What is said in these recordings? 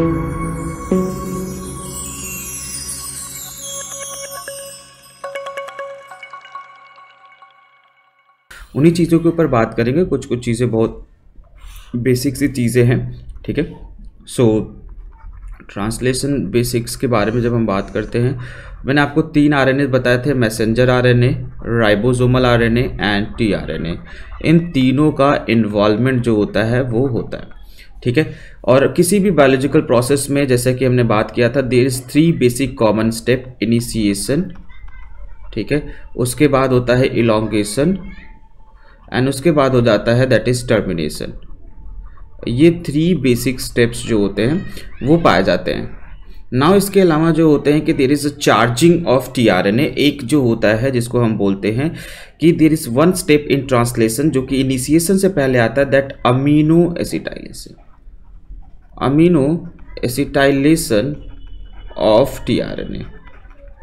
उन्हीं चीज़ों के ऊपर बात करेंगे, कुछ कुछ चीज़ें बहुत बेसिक सी चीज़ें हैं, ठीक है। सो ट्रांसलेशन बेसिक्स के बारे में जब हम बात करते हैं, मैंने आपको 3 आरएनए बताए थे, messenger RNA, ribosomal RNA and tRNA. इन तीनों का इन्वॉल्वमेंट जो होता है वो होता है, ठीक है। और किसी भी बायोलॉजिकल प्रोसेस में, जैसे कि हमने बात किया था, there is 3 basic common step, initiation, ठीक है, उसके बाद होता है इलॉन्गेशन एंड उसके बाद हो जाता है दैट इज टर्मिनेशन। ये 3 बेसिक स्टेप्स जो होते हैं वो पाए जाते हैं। नाउ इसके अलावा जो होते हैं कि there is a charging of tRNA, एक जो होता है जिसको हम बोलते हैं कि there is 1 step in translation जो कि इनिशिएशन से पहले आता है, that amino acetylation, amino acetylation of tRNA.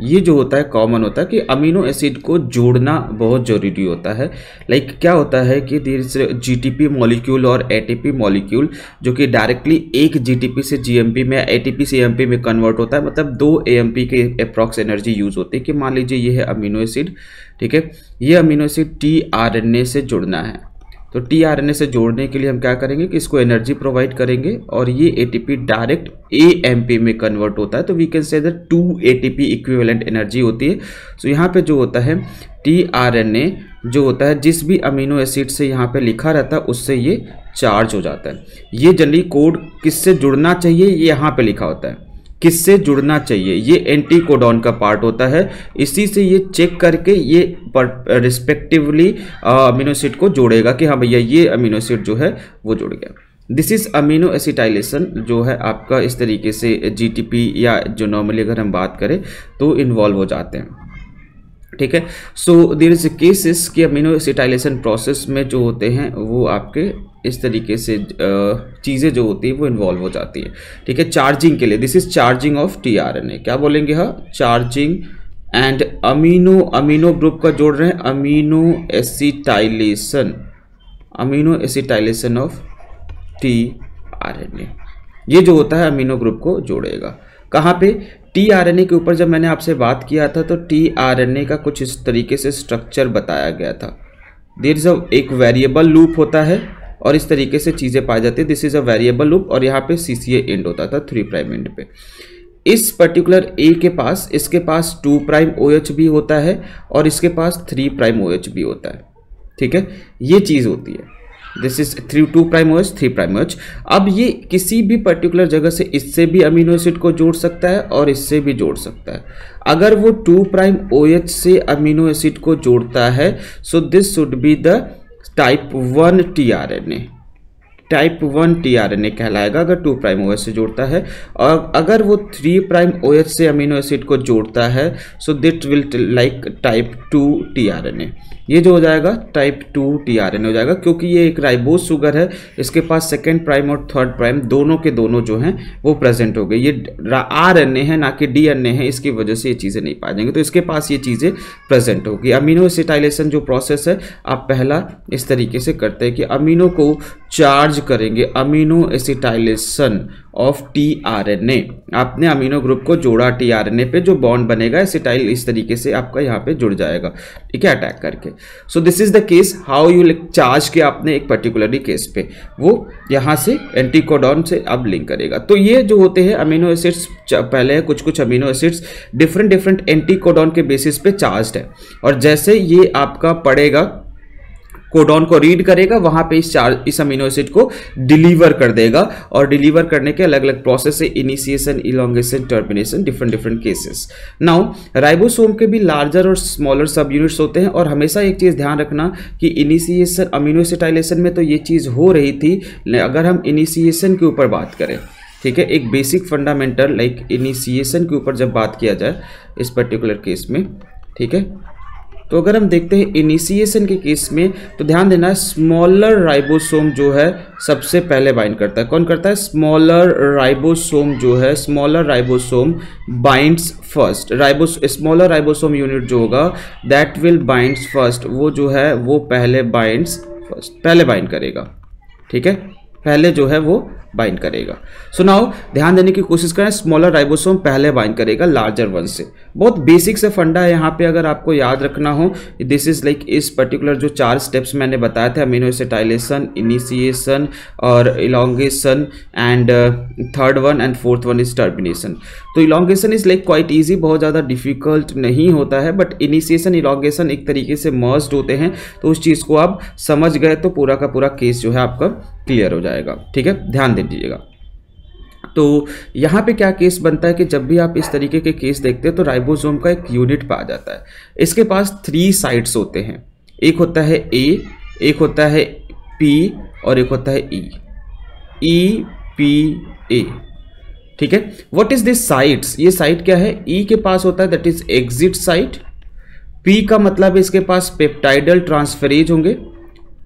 ये जो होता है कॉमन होता है कि अमीनो एसिड को जोड़ना बहुत ज़रूरी होता है। लाइक क्या होता है कि देयर जीटीपी मॉलिक्यूल और एटीपी मॉलिक्यूल जो कि डायरेक्टली एक जीटीपी से जीएमपी में, एटीपी से एएमपी में कन्वर्ट होता है, मतलब 2 एएमपी के अप्रॉक्स एनर्जी यूज़ होती है। कि मान लीजिए ये है अमीनो एसिड, ठीक है, ये अमीनो एसिड टीआरएनए से जुड़ना है, तो टीआरएनए से जोड़ने के लिए हम क्या करेंगे कि इसको एनर्जी प्रोवाइड करेंगे और ये एटीपी डायरेक्ट एएमपी में कन्वर्ट होता है, तो we can say that 2 ATP equivalent energy होती है। सो यहाँ पे जो होता है टीआरएनए जो होता है, जिस भी अमीनो एसिड से यहाँ पे लिखा रहता है उससे ये चार्ज हो जाता है। ये जनरली कोड किससे जुड़ना चाहिए ये यहाँ पर लिखा होता है, किससे जुड़ना चाहिए, ये एंटीकोडॉन का पार्ट होता है। इसी से ये चेक करके ये रिस्पेक्टिवली अमीनो एसिड को जोड़ेगा कि हाँ भैया ये अमीनो एसिड जो है वो जुड़ गया। दिस इज़ अमीनो एसिटाइलेशन जो है आपका, इस तरीके से जीटीपी या जो नॉर्मली अगर हम बात करें तो इन्वॉल्व हो जाते हैं, ठीक है। सो देयर इज केसेस कि अमीनो एसिटाइलेशन प्रोसेस में जो होते हैं वो आपके इस तरीके से चीज़ें जो होती है वो इन्वॉल्व हो जाती है, ठीक है। चार्जिंग के लिए this is charging of tRNA, क्या बोलेंगे, हाँ, चार्जिंग एंड अमीनो ग्रुप का जोड़ रहे हैं, अमीनो एसिटाइलेशन ऑफ टीआरएनए। ये जो होता है अमीनो ग्रुप को जोड़ेगा कहाँ पे, टीआरएनए के ऊपर। जब मैंने आपसे बात किया था तो टीआरएनए का कुछ इस तरीके से स्ट्रक्चर बताया गया था, देयर इज एक वेरिएबल लूप होता है और इस तरीके से चीज़ें पाई जाती है, this is a variable loop, और यहाँ पे सीसीए एंड होता था 3' एंड पे। इस पर्टिकुलर ए के पास, इसके पास 2' OH भी होता है और इसके पास 3' OH भी होता है, ठीक है, ये चीज़ होती है। This is 2' OH 3' OH। अब ये किसी भी पर्टिकुलर जगह से इससे भी अमीनो एसिड को जोड़ सकता है और इससे भी जोड़ सकता है। अगर वो 2' OH से अमीनो एसिड को जोड़ता है, so this should be the type 1 tRNA कहलाएगा अगर 2' OH से जोड़ता है। और अगर वो 3' OH से अमीनो एसिड को जोड़ता है, so that will like type 2 tRNA. ये जो हो जाएगा टाइप 2 टीआरएनए हो जाएगा, क्योंकि ये एक राइबोस शुगर है, इसके पास 2' और 3' दोनों के दोनों जो हैं वो प्रेजेंट हो गए। ये आरएनए है ना कि डीएनए है, इसकी वजह से ये चीज़ें नहीं पाई जाएंगी, तो इसके पास ये चीज़ें प्रेजेंट होगी। अमीनो एसिटाइलेशन जो प्रोसेस है आप पहला इस तरीके से करते हैं कि अमीनो को चार्ज करेंगे, अमीनो एसिटाइलेशन ऑफ टीआरएनए। आपने अमीनो ग्रुप को जोड़ा टीआरएनए पे, जो बॉन्ड बनेगा एसिटाइल इस तरीके से आपका यहाँ पे जुड़ जाएगा, ठीक है, अटैक करके। So this is the case how you charge के आपने एक पर्टिकुलरली केस पे वो यहाँ से एंटीकोडॉन से अब लिंक करेगा। तो ये जो होते हैं अमीनो एसिड्स, पहले कुछ अमीनो एसिड्स डिफरेंट एंटीकोडॉन के बेसिस पे चार्ज है, और जैसे ये आपका पड़ेगा कोडॉन को रीड करेगा, वहाँ पे इस अमीनो एसिड को डिलीवर कर देगा, और डिलीवर करने के अलग अलग प्रोसेस है, initiation, elongation, termination, different cases. Now ribosome के भी लार्जर और स्मॉलर सब यूनिट्स होते हैं, और हमेशा एक चीज़ ध्यान रखना कि इनिशिएशन अमीनो एसिटाइलेशन में तो ये चीज़ हो रही थी। अगर हम इनिशिएशन के ऊपर बात करें, ठीक है, एक बेसिक फंडामेंटल लाइक इनिशिएशन के ऊपर जब बात किया जाए इस पर्टिकुलर केस में, ठीक है, तो अगर हम देखते हैं इनिशिएशन के केस में तो ध्यान देना, स्मॉलर राइबोसोम जो है सबसे पहले बाइंड करता है। कौन करता है? स्मॉलर राइबोसोम जो है, smaller ribosome binds first. Smaller ribosome unit जो होगा दैट विल बाइंड्स फर्स्ट, वो जो है वो पहले बाइंड्स फर्स्ट, पहले बाइंड करेगा, ठीक है, पहले जो है वो बाइंड करेगा। सो नाउ ध्यान देने की कोशिश करें, स्मॉलर राइबोसोम पहले बाइंड करेगा लार्जर वन से। बहुत बेसिक से फंडा है यहाँ पे, अगर आपको याद रखना हो दिस इज लाइक इस पर्टिकुलर जो 4 स्टेप्स मैंने बताए थे, अमीनो एसिटाइलेशन, इनिशिएशन और elongation and third one and fourth one is termination. तो elongation is like quite easy, बहुत ज़्यादा डिफिकल्ट नहीं होता है, बट इनिशिएशन इलोंगेशन एक तरीके से मर्ज्ड होते हैं, तो उस चीज़ को आप समझ गए तो पूरा का पूरा केस जो है आपका क्लियर हो जाएगा। ठीक है, ध्यान दीजिएगा। तो यहाँ पे क्या केस बनता है कि जब भी आप इस तरीके के केस देखते हैं तो राइबोसोम का एक यूनिट पाया जाता है। इसके पास 3 साइट्स होते हैं, एक होता है ए, एक होता है पी और एक होता है ई। ई पी ए, ठीक है। What is this sites? ये साइट क्या है? ई के पास होता है that is exit site. P का मतलब इसके पास पेप्टाइडल ट्रांसफरेज होंगे,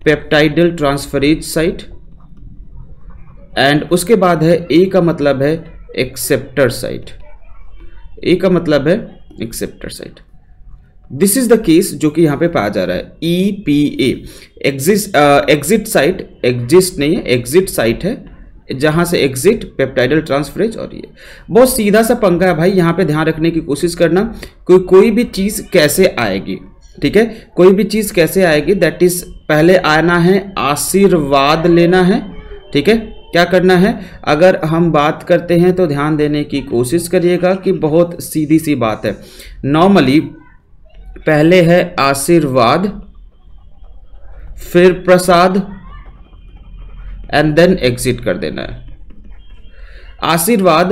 पेप्टाइडल ट्रांसफरेज साइट। एंड उसके बाद है ए का मतलब है एक्सेप्टर साइट, ए का मतलब है acceptor site. This is the case जो कि यहाँ पे पाया जा रहा है, E P A. Exit site exist नहीं है, एग्जिट साइट है, जहाँ से एग्जिट पेप्टाइडल ट्रांसफरेज। और ये बहुत सीधा सा पंगा है भाई, यहाँ पे ध्यान रखने की कोशिश करना कोई भी चीज़ कैसे आएगी। ठीक है, कोई भी चीज़ कैसे आएगी, दैट इज पहले आना है आशीर्वाद लेना है। ठीक है, क्या करना है? अगर हम बात करते हैं तो ध्यान देने की कोशिश करिएगा कि बहुत सीधी सी बात है। नॉर्मली पहले है आशीर्वाद, फिर प्रसाद एंड देन एग्जिट कर देना है। आशीर्वाद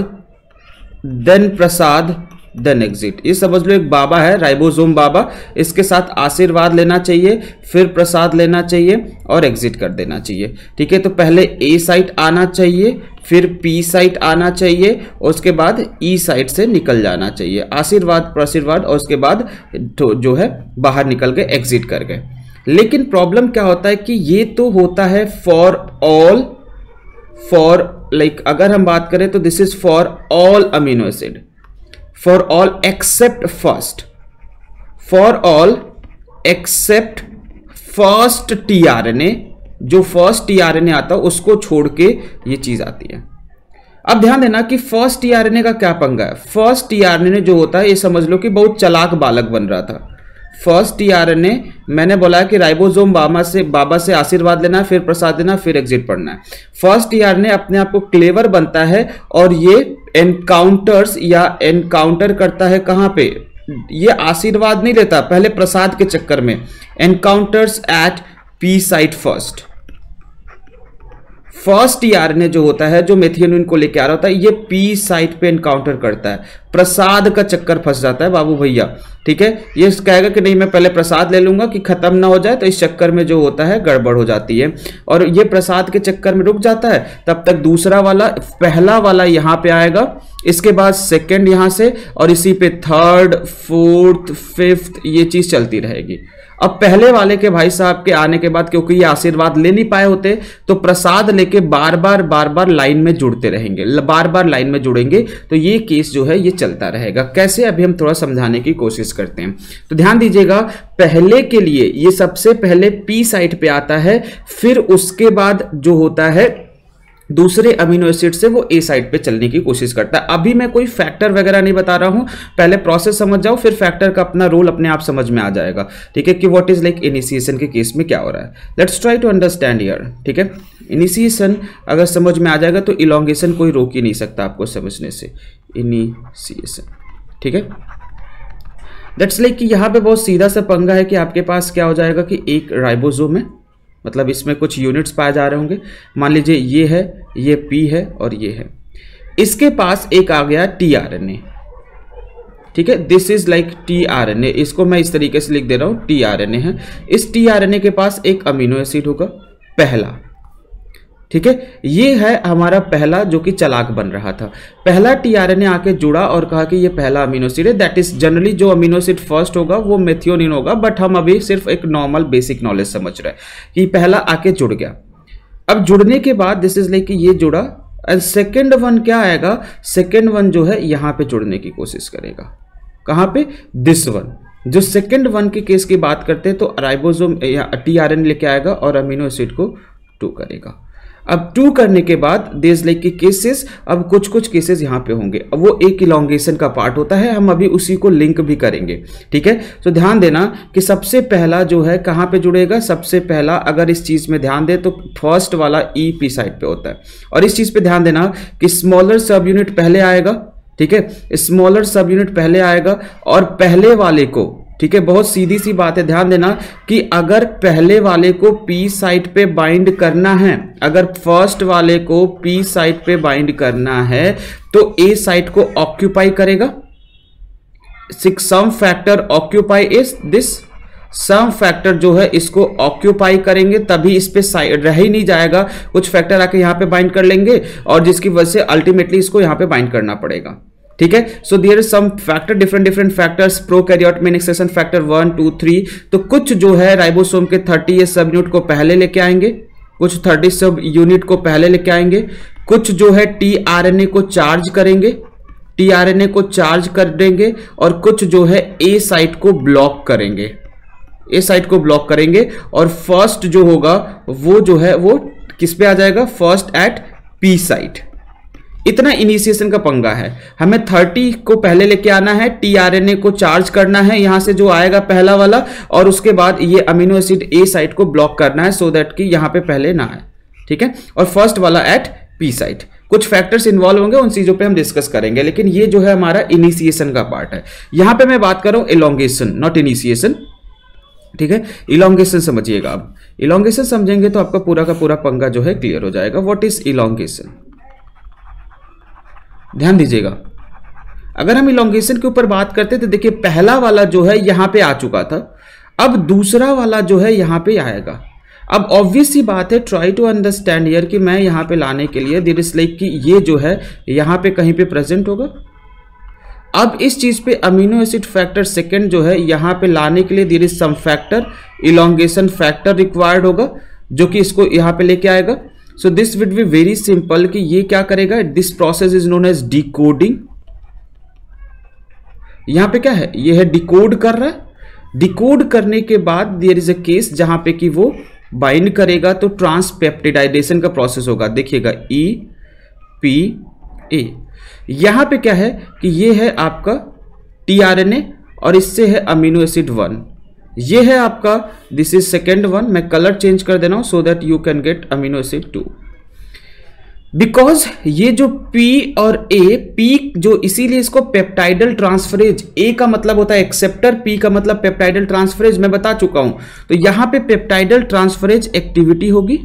देन प्रसाद देन एग्जिट, ये समझ लो एक बाबा है, राइबोसोम बाबा, इसके साथ आशीर्वाद लेना चाहिए, फिर प्रसाद लेना चाहिए और एग्जिट कर देना चाहिए। ठीक है, तो पहले ए साइट आना चाहिए, फिर पी साइट आना चाहिए और उसके बाद ई साइट से निकल जाना चाहिए। आशीर्वाद, प्रशीर्वाद और उसके बाद जो है बाहर निकल के एग्जिट कर गए। लेकिन प्रॉब्लम क्या होता है कि ये तो होता है फॉर ऑल, फॉर लाइक अगर हम बात करें तो this is for all amino acid, for all except first, for all except first tRNA. जो फर्स्ट टीआरएनए आता है उसको छोड़ के ये चीज आती है। अब ध्यान देना कि फर्स्ट टीआरएनए का क्या पंगा है। फर्स्ट टीआरएनए जो होता है, ये समझ लो कि बहुत चालाक बालक बन रहा था। फर्स्ट टीआरएनए, मैंने बोला कि राइबोसोम बाबा से आशीर्वाद लेना है, फिर प्रसाद लेना, फिर एग्जिट पढ़ना है। फर्स्ट टीआरएनए अपने आप को क्लेवर बनता है और ये एनकाउंटर करता है कहाँ पे? ये आशीर्वाद नहीं लेता, पहले प्रसाद के चक्कर में encounters at P site first. First tRNA जो होता है, जो मेथियोनिन को लेके आ रहा होता है, ये पी साइट पे एनकाउंटर करता है, प्रसाद का चक्कर फंस जाता है बाबू भैया। ठीक है, ये कहेगा कि नहीं मैं पहले प्रसाद ले लूंगा कि खत्म ना हो जाए, तो इस चक्कर में जो होता है गड़बड़ हो जाती है और ये प्रसाद के चक्कर में रुक जाता है। तब तक दूसरा वाला, पहला वाला यहाँ पे आएगा, इसके बाद सेकेंड यहाँ से, और इसी पे थर्ड, फोर्थ, फिफ्थ, ये चीज चलती रहेगी। अब पहले वाले के भाई साहब के आने के बाद, क्योंकि ये आशीर्वाद ले नहीं पाए होते, तो प्रसाद लेके बार बार लाइन में जुड़ते रहेंगे, बार बार लाइन में जुड़ेंगे, तो ये केस जो है ये चलता रहेगा। कैसे, अभी हम थोड़ा समझाने की कोशिश करते हैं। तो ध्यान दीजिएगा, पहले के लिए ये सबसे पहले पी साइट पे आता है, फिर उसके बाद जो होता है दूसरे अमीनो एसिड से वो ए साइड पे चलने की कोशिश करता है। अभी मैं कोई फैक्टर वगैरह नहीं बता रहा हूँ, पहले प्रोसेस समझ जाओ, फिर फैक्टर का अपना रोल अपने आप समझ में आ जाएगा। ठीक है, कि व्हाट इज लाइक इनिशिएशन के केस में क्या हो रहा है, let's try to understand here. ठीक है, इनिशिएशन अगर समझ में आ जाएगा तो इलोंगेशन कोई रोक ही नहीं सकता आपको समझने से, इनिशिएशन। ठीक है, दैट्स लाइक कि यहाँ पे बहुत सीधा सा पंगा है कि आपके पास क्या हो जाएगा कि एक राइबोसोम है, मतलब इसमें कुछ यूनिट्स पाए जा रहे होंगे, मान लीजिए ये है, ये पी है और ये है। इसके पास एक आ गया टीआरएनए। ठीक है, दिस इज लाइक टीआरएनए, इसको मैं इस तरीके से लिख दे रहा हूँ, टीआरएनए है। इस टीआरएनए के पास एक अमीनो एसिड होगा पहला। ठीक है, ये है हमारा पहला जो कि चालाक बन रहा था। पहला टीआरएनए आके जुड़ा और कहा कि ये पहला अमीनो एसिड है, दैट इज जनरली जो अमीनो एसिड फर्स्ट होगा वो मेथियोनिन होगा, बट हम अभी सिर्फ एक नॉर्मल बेसिक नॉलेज समझ रहे हैं कि पहला आके जुड़ गया। अब जुड़ने के बाद दिस इज लाइक ये जुड़ा एंड सेकेंड वन क्या आएगा, सेकेंड वन जो है यहाँ पे जुड़ने की कोशिश करेगा, कहाँ पे? This one. जो सेकेंड वन के केस की बात करते हैं तो राइबोसोम टीआरएनए लेके आएगा और अमीनो एसिड को 2 करेगा। अब 2 करने के बाद देयर लाइक के केसेस, अब कुछ कुछ केसेस यहाँ पे होंगे, अब वो एक इलॉन्गेशन का पार्ट होता है, हम अभी उसी को लिंक भी करेंगे, ठीक है। तो ध्यान देना कि सबसे पहला जो है कहाँ पे जुड़ेगा, सबसे पहला अगर इस चीज़ में ध्यान दे तो फर्स्ट वाला ई पी साइड पे होता है। और इस चीज़ पे ध्यान देना कि स्मॉलर सब यूनिट पहले आएगा, ठीक है, स्मॉलर सब यूनिट पहले आएगा और पहले वाले को, ठीक है, बहुत सीधी सी बात है, ध्यान देना कि अगर पहले वाले को पी साइट पे बाइंड करना है, अगर फर्स्ट वाले को पी साइट पे बाइंड करना है तो ए साइट को ऑक्यूपाई करेगा। Some factor occupy is this, some factor जो है इसको ऑक्यूपाई करेंगे, तभी इस पे साइड रह ही नहीं जाएगा, कुछ फैक्टर आके यहाँ पे बाइंड कर लेंगे और जिसकी वजह से अल्टीमेटली इसको यहाँ पे बाइंड करना पड़ेगा, ठीक है। So there is some factor, different factors, prokaryote में एक्सेशन फैक्टर 1, 2, 3, तो कुछ जो है राइबोसोम के 30S सब यूनिट को पहले लेके आएंगे, कुछ 30 सब यूनिट को पहले लेके आएंगे, कुछ जो है टीआरएनए को चार्ज करेंगे, टीआरएनए को चार्ज कर देंगे, और कुछ जो है ए साइट को ब्लॉक करेंगे, ए साइट को ब्लॉक करेंगे, और फर्स्ट जो होगा वो जो है वो किस पे आ जाएगा, फर्स्ट एट पी साइट। इतना इनिशिएशन का पंगा है, हमें 30 को पहले लेके आना है, टीआरएनए को चार्ज करना है यहाँ से जो आएगा पहला वाला, और उसके बाद ये अमीनो एसिड ए साइट को ब्लॉक करना है सो दैट कि यहाँ पे पहले ना आए, ठीक है, और फर्स्ट वाला एट पी साइट। कुछ फैक्टर्स इन्वॉल्व होंगे, उन चीज़ों पे हम डिस्कस करेंगे, लेकिन ये जो है हमारा इनिशिएशन का पार्ट है। यहाँ पे मैं बात कर रहा हूँ इलॉन्गेशन, नॉट इनिशिएशन, ठीक है, इलॉन्गेशन समझिएगा। अब इलॉन्गेशन समझेंगे तो आपका पूरा का पूरा पंगा जो है क्लियर हो जाएगा। व्हाट इज इलॉन्गेशन, ध्यान दीजिएगा। अगर हम इलॉन्गेशन के ऊपर बात करते तो देखिए पहला वाला जो है यहाँ पे आ चुका था, अब दूसरा वाला जो है यहाँ पे आएगा। अब ऑब्वियस सी बात है, ट्राई टू अंडरस्टैंड हियर कि मैं यहाँ पे लाने के लिए देयर इज लाइक कि ये जो है यहाँ पे कहीं पे प्रेजेंट होगा। अब इस चीज़ पे अमीनो एसिड फैक्टर सेकेंड जो है यहाँ पे लाने के लिए there is some factor, elongation factor required होगा जो कि इसको यहाँ पे लेके आएगा। So this would be very simple कि ये क्या करेगा, this process is known as decoding. यहाँ पे क्या है, ये है डिकोड कर रहा है, डिकोड करने के बाद देयर इज अ केस जहां पे कि वो बाइंड करेगा तो ट्रांसपेप्टिडाइजेशन का प्रोसेस होगा। देखिएगा ई पी ए, यहां पे क्या है कि ये है आपका टीआरएनए और इससे है अमीनो एसिड 1, ये है आपका दिस इज सेकेंड वन। मैं कलर चेंज कर देना हूं so that you can get amino acid 2, because ये जो P और A, P जो इसीलिए इसको पेप्टाइडल ट्रांसफरेज, A का मतलब होता है एक्सेप्टर, P का मतलब पेप्टाइडल ट्रांसफरेज, मैं बता चुका हूं। तो यहां पे पेप्टाइडल ट्रांसफरेज एक्टिविटी होगी,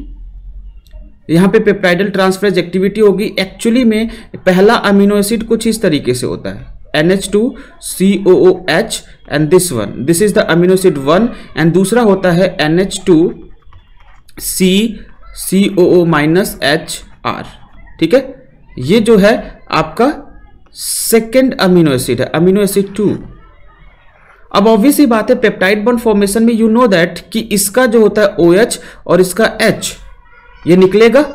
यहाँ पे पेप्टाइडल ट्रांसफरेज एक्टिविटी होगी। एक्चुअली में पहला अमीनो एसिड कुछ इस तरीके से होता है NH2COOH and this one, this is the amino acid 1 and दूसरा होता है NH2CCOO-HR, ठीक है, ये जो है आपका सेकेंड अमीनो एसिड है, अमीनो एसिड 2। अब ऑब्वियस ही बात है पेप्टाइड बॉन्ड फॉर्मेशन में यू नो दैट कि इसका जो होता है OH और इसका H, ये निकलेगा,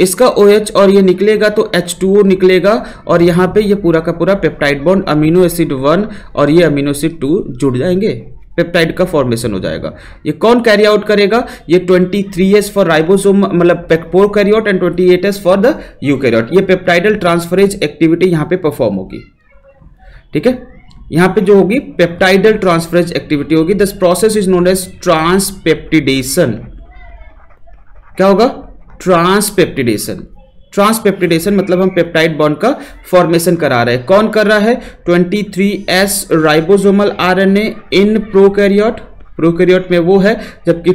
इसका OH और ये निकलेगा तो H2O निकलेगा, और यहाँ पे ये पूरा का पूरा पेप्टाइड बॉन्ड अमीनो एसिड 1 और ये अमीनो एसिड 2 जुड़ जाएंगे, पेप्टाइड का फॉर्मेशन हो जाएगा। ये कौन कैरी आउट करेगा, ये 23S फॉर राइबोसोम मतलब prokaryote and 28S for the eukaryote. ये पेप्टाइडल ट्रांसफरेज एक्टिविटी यहाँ पे परफॉर्म होगी, ठीक है, यहाँ पे जो होगी पेप्टाइडल ट्रांसफरेज एक्टिविटी होगी। This process is known as transpeptidation. क्या होगा, ट्रांसपेप्टिडेशन। ट्रांसपेप्टिडेशन मतलब हम पेप्टाइड बॉन्ड का फॉर्मेशन करा रहे हैं। कौन कर रहा है, 23S ribosomal RNA in prokaryote, prokaryote में वो है, जबकि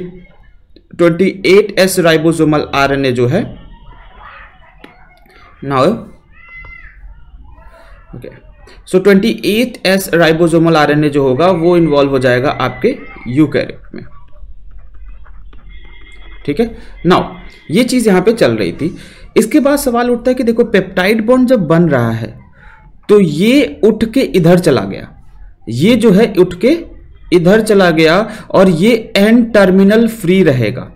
28S राइबोसोमल आरएनए जो है now okay, so 28S ribosomal RNA जो होगा वो इन्वॉल्व हो जाएगा आपके यूकैरियोट में, ठीक है। नाउ ये चीज यहाँ पे चल रही थी। इसके बाद सवाल उठता है कि देखो पेप्टाइड बॉन्ड जब बन रहा है तो ये उठ के इधर चला गया, ये जो है उठ के इधर चला गया और ये एन टर्मिनल फ्री रहेगा।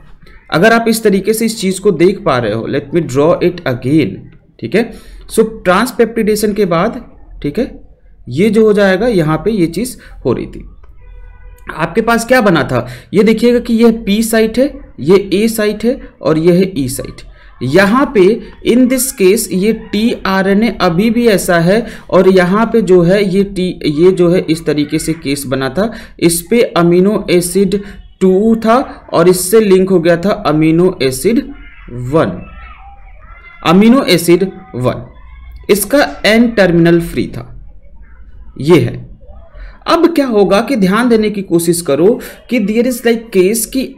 अगर आप इस तरीके से इस चीज को देख पा रहे हो, let me draw it again, ठीक है। सो ट्रांसपेप्टिडेशन के बाद, ठीक है, ये जो हो जाएगा यहाँ पे ये चीज हो रही थी। आपके पास क्या बना था, ये देखिएगा कि यह P साइट है, ये A साइट है और यह है E साइट। यहाँ पे इन दिस केस ये tRNA अभी भी ऐसा है और यहाँ पे जो है ये जो है इस तरीके से केस बना था, इस पे अमीनो एसिड 2 था और इससे लिंक हो गया था अमीनो एसिड 1, अमीनो एसिड 1 इसका एन टर्मिनल फ्री था, ये है। अब क्या होगा कि ध्यान देने की कोशिश करो कि देयर इज लाइक केस की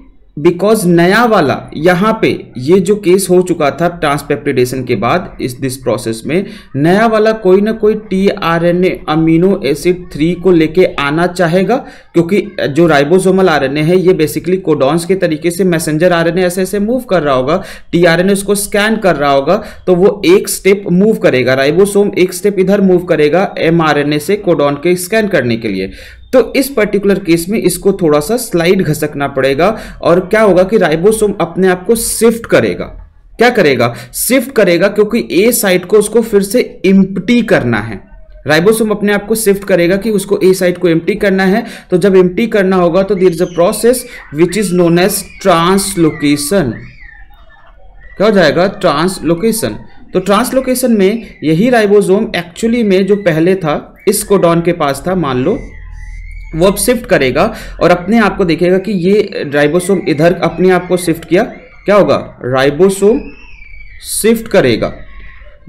बिकॉज नया वाला यहाँ पे ये जो केस हो चुका था ट्रांसपेप्टिडेशन के बाद इस दिस प्रोसेस में नया वाला कोई ना कोई tRNA अमीनो एसिड 3 को लेके आना चाहेगा, क्योंकि जो राइबोसोमल आरएनए है ये बेसिकली कोडॉन्स के तरीके से मैसेंजर आरएनए ऐसे ऐसे मूव कर रहा होगा, tRNA उसको स्कैन कर रहा होगा तो वो एक स्टेप मूव करेगा, राइबोसोम एक स्टेप इधर मूव करेगा mRNA से कोडॉन के स्कैन करने के लिए। तो इस पर्टिकुलर केस में इसको थोड़ा सा स्लाइड घसकना पड़ेगा और क्या होगा कि राइबोसोम अपने आप को शिफ्ट करेगा, क्या करेगा, शिफ्ट करेगा, क्योंकि ए साइट को उसको फिर से एम्प्टी करना है, राइबोसोम अपने आप को शिफ्ट करेगा कि उसको ए साइट को एम्प्टी करना है। तो जब एम्प्टी करना होगा तो there is a process which is known as translocation, क्या हो जाएगा, ट्रांसलोकेशन। तो ट्रांसलोकेशन में यही राइबोसोम एक्चुअली में जो पहले था इस कोडॉन के पास था मान लो, वो अब शिफ्ट करेगा और अपने आप को देखेगा कि ये राइबोसोम इधर अपने आप को शिफ्ट किया, क्या होगा, राइबोसोम शिफ्ट करेगा।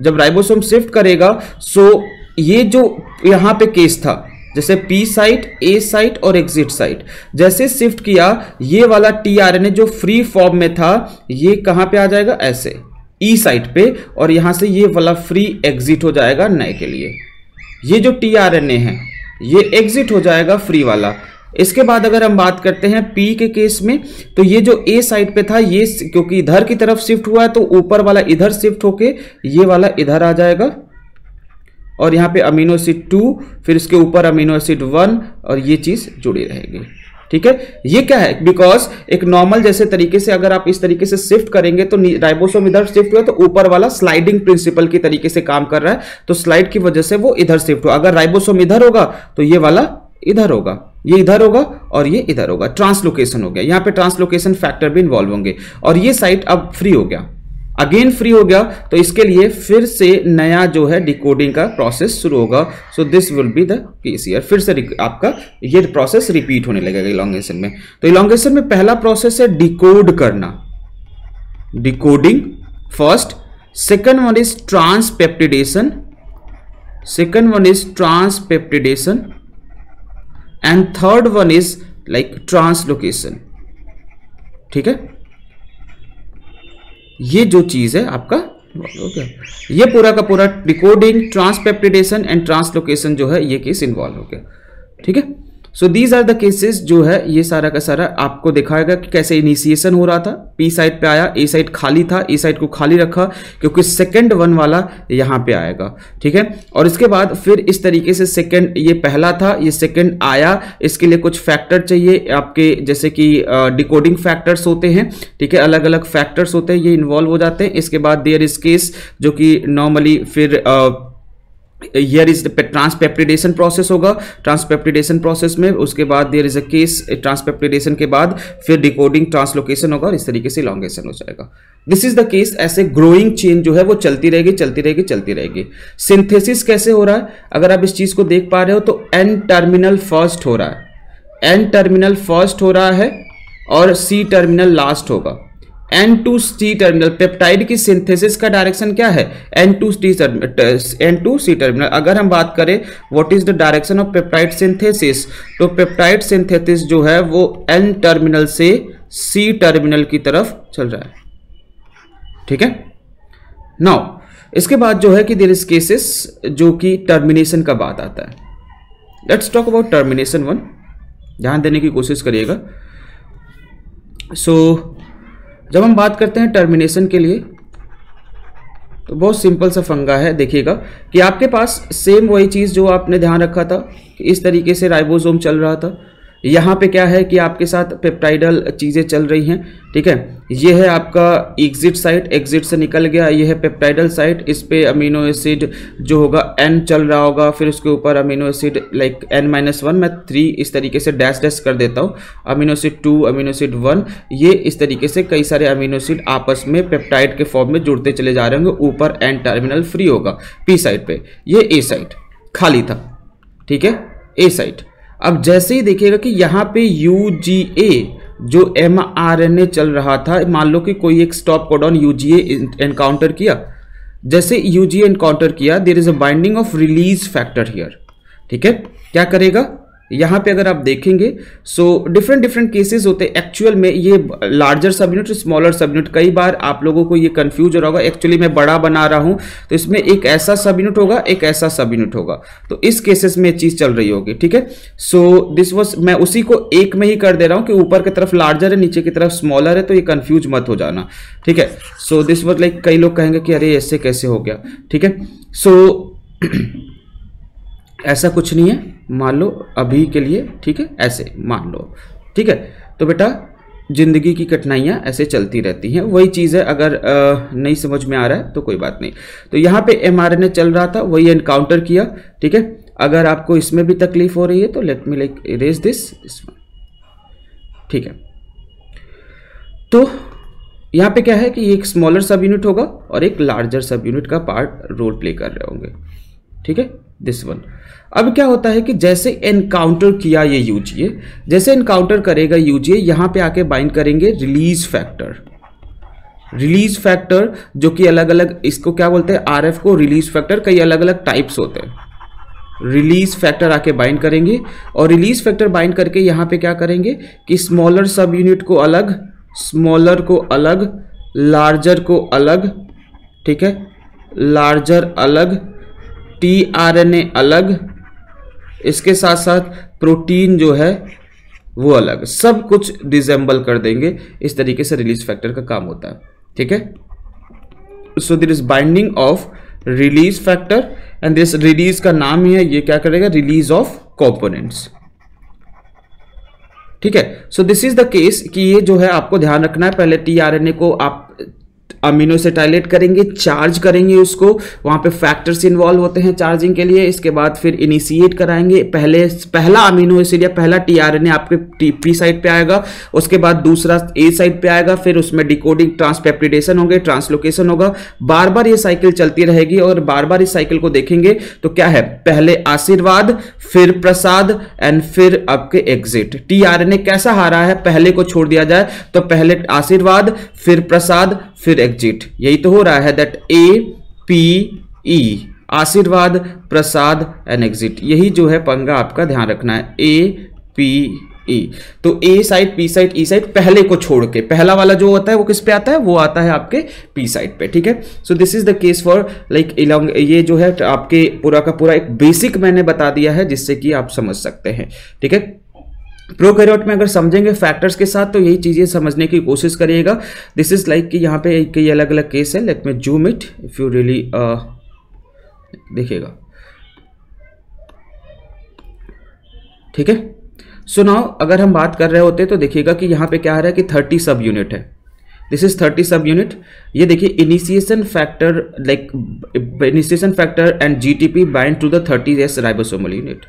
जब राइबोसोम शिफ्ट करेगा सो ये जो यहाँ पे केस था जैसे पी साइट, ए साइट और एग्जिट साइट, जैसे शिफ्ट किया ये वाला tRNA जो फ्री फॉर्म में था ये कहाँ पे आ जाएगा, ऐसे ई साइट पे, और यहाँ से ये वाला फ्री एग्जिट हो जाएगा नए के लिए। ये जो tRNA है ये एग्जिट हो जाएगा फ्री वाला। इसके बाद अगर हम बात करते हैं पी के केस में तो ये जो ए साइड पे था ये क्योंकि इधर की तरफ शिफ्ट हुआ है तो ऊपर वाला इधर शिफ्ट होके ये वाला इधर आ जाएगा और यहाँ पे अमीनो एसिड 2 फिर इसके ऊपर अमीनो एसिड 1 और ये चीज़ जुड़ी रहेगी, ठीक है। ये क्या है, बिकॉज एक नॉर्मल जैसे तरीके से अगर आप इस तरीके से शिफ्ट करेंगे तो राइबोसोम इधर शिफ्ट हुआ तो ऊपर वाला स्लाइडिंग प्रिंसिपल की तरीके से काम कर रहा है तो स्लाइड की वजह से वो इधर शिफ्ट हुआ। अगर राइबोसोम इधर होगा तो ये वाला इधर होगा, ये इधर होगा और ये इधर होगा, ट्रांसलोकेशन हो गया। यहाँ पे ट्रांसलोकेशन फैक्टर भी इन्वॉल्व होंगे और ये साइट अब फ्री हो गया, अगेन फ्री हो गया, तो इसके लिए फिर से नया जो है डिकोडिंग का प्रोसेस शुरू होगा। So this will be the case here, फिर से आपका ये प्रोसेस रिपीट होने लगेगा इलॉन्गेशन में। तो इलॉन्गेशन में पहला प्रोसेस है डिकोड करना, decoding first, second one is transpeptidation, second one is transpeptidation and third one is like translocation, ठीक है। ये जो चीज है आपका ओके, ये पूरा का पूरा डिकोडिंग, ट्रांसपेप्टिडेशन एंड ट्रांसलोकेशन जो है ये केस इन्वॉल्व हो गया, ठीक है। So these are the cases जो है ये सारा का सारा आपको दिखाएगा कि कैसे इनिशिएशन हो रहा था। पी साइड पे आया, ए साइड खाली था, ए साइड को खाली रखा क्योंकि सेकंड वन वाला यहाँ पे आएगा, ठीक है। और इसके बाद फिर इस तरीके से सेकंड, ये पहला था, ये सेकंड आया, इसके लिए कुछ फैक्टर चाहिए आपके, जैसे कि डिकोडिंग फैक्टर्स होते हैं, ठीक है, अलग अलग फैक्टर्स होते हैं, ये इन्वॉल्व हो जाते हैं। इसके बाद देयर इज केस जो कि नॉर्मली फिर Here is the transpeptidation process होगा। ट्रांसपेप्टिडेशन प्रोसेस में उसके बाद there is a case, transpeptidation के बाद फिर डिकोडिंग, ट्रांसलोकेशन होगा और इस तरीके से इलॉन्गेशन हो जाएगा। This is the case. ऐसे ग्रोइंग चेन जो है वो चलती रहेगी, चलती रहेगी, चलती रहेगी। सिंथेसिस कैसे हो रहा है, अगर आप इस चीज को देख पा रहे हो तो एन टर्मिनल फर्स्ट हो रहा है, एन टर्मिनल फर्स्ट हो रहा है और सी टर्मिनल लास्ट होगा। N2C टर्मिनल, पेप्टाइड की सिंथेसिस का डायरेक्शन क्या है, N2C टर्मिनल। अगर हम बात करें what is the direction of peptide synthesis, तो पेप्टाइड सिंथेसिस जो है वो N टर्मिनल से C टर्मिनल की तरफ चल रहा है, ठीक है। नाउ इसके बाद जो है कि देयर इज केसेस जो कि टर्मिनेशन का बात आता है। Let's talk about termination one, ध्यान देने की कोशिश करिएगा। सो जब हम बात करते हैं टर्मिनेशन के लिए तो बहुत सिंपल सा फंगा है, देखिएगा कि आपके पास सेम वही चीज़ जो आपने ध्यान रखा था कि इस तरीके से राइबोसोम चल रहा था, यहाँ पे क्या है कि आपके साथ पेप्टाइडल चीज़ें चल रही हैं, ठीक है। ये है आपका एग्जिट साइट, एग्जिट से निकल गया, ये है पेप्टाइडल साइट, इस पे अमीनो एसिड जो होगा N चल रहा होगा, फिर उसके ऊपर अमीनो एसिड लाइक N-1, मैं 3 इस तरीके से डैश डैश कर देता हूँ, अमीनो एसिड 2, अमीनो एसिड 1, ये इस तरीके से कई सारे अमीनो एसिड आपस में पेप्टाइड के फॉर्म में जुड़ते चले जा रहे होंगे। ऊपर N टर्मिनल फ्री होगा P साइट पे, ये A साइट खाली था, ठीक है, A साइट। अब जैसे ही देखिएगा कि यहाँ पे UGA जो mRNA चल रहा था, मान लो कि कोई एक स्टॉप कोडॉन UGA एनकाउंटर किया, जैसे UGA एनकाउंटर किया, there is a binding of release factor here, ठीक है। क्या करेगा यहाँ पे अगर आप देखेंगे, सो डिफरेंट केसेस होते हैं एक्चुअल में, ये लार्जर सबयूनिट स्मॉलर सबयूनिट, कई बार आप लोगों को ये कंफ्यूज हो रहा होगा, एक्चुअली मैं बड़ा बना रहा हूँ तो इसमें एक ऐसा सबयूनिट होगा, एक ऐसा सबयूनिट होगा, तो इस केसेस में चीज़ चल रही होगी, ठीक है। सो दिस वाज, मैं उसी को एक में ही कर दे रहा हूँ कि ऊपर की तरफ लार्जर है, नीचे की तरफ स्मॉलर है, तो ये कन्फ्यूज मत हो जाना, ठीक है। सो दिस वाज लाइक, कई लोग कहेंगे कि अरे ऐसे कैसे हो गया, ठीक है। सो ऐसा कुछ नहीं है, मान लो अभी के लिए, ठीक है, ऐसे मान लो, ठीक है। तो बेटा ज़िंदगी की कठिनाइयाँ ऐसे चलती रहती हैं, वही चीज़ है। अगर नहीं समझ में आ रहा है तो कोई बात नहीं। तो यहाँ पे mRNA चल रहा था, वही एनकाउंटर किया, ठीक है। अगर आपको इसमें भी तकलीफ हो रही है तो let me like erase this, ठीक है। तो यहाँ पे क्या है कि एक स्मॉलर सब यूनिट होगा और एक लार्जर सब यूनिट का पार्ट रोल प्ले कर रहे होंगे, ठीक है, दिस वन। अब क्या होता है कि जैसे एनकाउंटर किया ये UGA, जैसे एनकाउंटर करेगा UGA, यहाँ पे आके बाइंड करेंगे रिलीज फैक्टर जो कि अलग अलग, इसको क्या बोलते हैं, RF को रिलीज फैक्टर, कई अलग अलग टाइप्स होते हैं। रिलीज फैक्टर आके बाइंड करेंगे और रिलीज फैक्टर बाइंड करके यहाँ पे क्या करेंगे कि स्मॉलर सब यूनिट को अलग, स्मॉलर को अलग, लार्जर को अलग, ठीक है, लार्जर अलग, tRNA अलग, इसके साथ साथ प्रोटीन जो है वो अलग, सब कुछ डिसेंबल कर देंगे। इस तरीके से रिलीज फैक्टर का काम होता है, ठीक है। So there is binding of release factor and this release का नाम ही है, ये क्या करेगा, रिलीज ऑफ कंपोनेंट्स, ठीक है। So this is the case कि ये जो है आपको ध्यान रखना है, पहले tRNA को आप अमीनो सेटाइलेट करेंगे, चार्ज करेंगे उसको, वहाँ पे फैक्टर्स इन्वॉल्व होते हैं चार्जिंग के लिए, इसके बाद फिर इनिशिएट कराएंगे, पहला अमीनो एसिड या पहला tRNA आपके पी साइड पे आएगा, उसके बाद दूसरा ए साइड पे आएगा, फिर उसमें डिकोडिंग, ट्रांसपेप्टिडेशन होंगे, ट्रांसलोकेशन होगा, बार बार ये साइकिल चलती रहेगी। और बार बार इस साइकिल को देखेंगे तो क्या है, पहले आशीर्वाद, फिर प्रसाद एंड फिर आपके एग्जिट। tRNA कैसा हारा है, पहले को छोड़ दिया जाए तो पहले आशीर्वाद, फिर प्रसाद, फिर एग्जिट, यही तो हो रहा है। दैट APE, आशीर्वाद, प्रसाद एंड एग्जिट, यही जो है पंगा आपका ध्यान रखना है, APE। तो A side, P side, E side, पहले को छोड़ के, पहला वाला जो होता है वो किस पे आता है, वो आता है आपके P साइड पे, ठीक है। So this is the case for like इलॉन्ग, ये जो है आपके पूरा का पूरा एक बेसिक मैंने बता दिया है जिससे कि आप समझ सकते हैं, ठीक है। प्रोकैरियोट में अगर समझेंगे फैक्टर्स के साथ तो यही चीज़ें समझने की कोशिश करिएगा। दिस इज लाइक कि यहाँ पे कई अलग अलग केस है, let me zoom it, if you really देखिएगा, ठीक है। सो नाउ अगर हम बात कर रहे होते तो देखिएगा कि यहाँ पे क्या आ रहा है कि 30 सब यूनिट है, दिस इज 30 सब यूनिट। ये देखिए initiation factor, like initiation factor and GTP bind to the 30S ribosomal unit.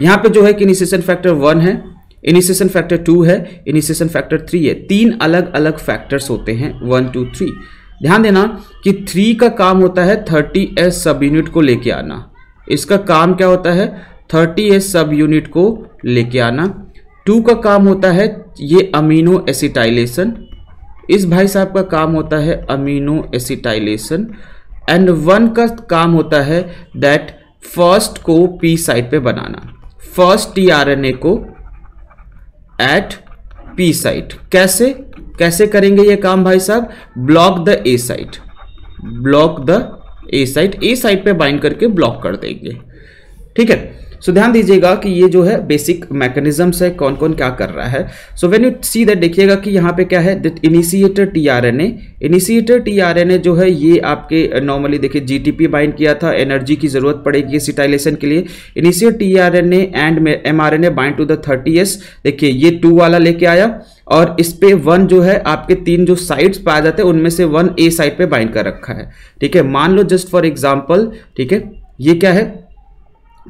यहाँ पे जो है कि इनिशिएशन फैक्टर 1 है, इनिशिएशन फैक्टर 2 है, इनिशिएशन फैक्टर 3 है, 3 अलग अलग फैक्टर्स होते हैं, 1, 2, 3। ध्यान देना कि 3 का काम होता है 30S सब यूनिट को लेके आना, इसका काम क्या होता है, 30S सब यूनिट को लेके आना। 2 का काम होता है ये अमीनो एसिटाइलेशन, इस भाई साहब का काम होता है अमीनो एसिटाइलेशन। एंड 1 का काम होता है दैट फर्स्ट को P साइड पे बनाना, फर्स्ट tRNA को एट P साइड, कैसे कैसे करेंगे ये काम भाई साहब, block the A side, block the A side, A side पे बाइंड करके ब्लॉक कर देंगे, ठीक है। सो ध्यान दीजिएगा कि ये जो है बेसिक मैकेनिज्म्स है, कौन कौन क्या कर रहा है। So when you see that, देखिएगा कि यहाँ पे क्या है, that initiator tRNA, initiator tRNA जो है ये आपके नॉर्मली देखिए जीटीपी बाइंड किया था, एनर्जी की जरूरत पड़ेगी सिटाइलेशन के लिए। Initiator tRNA and mRNA bind to the 30S, देखिए ये 2 वाला लेके आया और इस पे 1 जो है आपके 3 जो साइड्स पे आ जाते हैं उनमें से 1 ए साइड पे बाइंड कर रखा है। ठीक है, मान लो जस्ट फॉर एग्जांपल, ठीक है ये क्या है,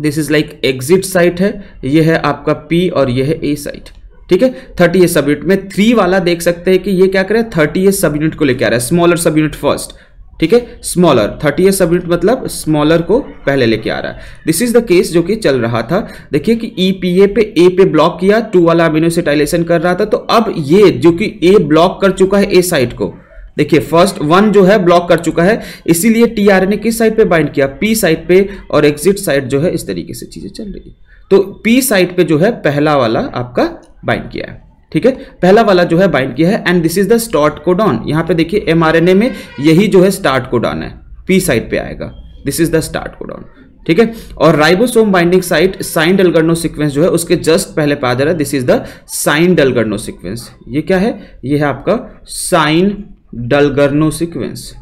this is like exit site है, ये है आपका पी और ये है ए साइट। ठीक है, 30S सब यूनिट में 3 वाला देख सकते हैं कि ये क्या करे, 30S सब यूनिट को लेके आ रहा है, स्मॉलर सब यूनिट फर्स्ट। ठीक है, स्मॉलर 30S सब यूनिट मतलब स्मॉलर को पहले लेके आ रहा है। दिस इज द केस जो कि चल रहा था। देखिए कि EPA पे A पे ब्लॉक किया, 2 वाला अमीनो सिटाइलेशन कर रहा था, तो अब ये जो कि A ब्लॉक कर चुका है A साइड को, देखिए फर्स्ट 1 जो है ब्लॉक कर चुका है, इसीलिए टीआरएनए किस साइड पे बाइंड किया, पी साइड पे, और एग्जिट साइड जो है इस तरीके से चीजें चल रही है। तो पी साइड पे जो है पहला वाला आपका बाइंड किया है, ठीक है पहला वाला जो है बाइंड किया है, and this is the start codon. यहाँ पे देखिए एमआरएनए में यही जो है स्टार्ट कोडॉन है, पी साइड पे आएगा, this is the start codon. ठीक है, और ribosome binding site Shine-Dalgarno sequence जो है उसके जस्ट पहले पे आ जा रहा है, this is the Shine-Dalgarno sequence. ये क्या है, ये है आपका Shine-Dalgarno सीक्वेंस।